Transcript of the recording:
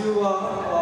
You are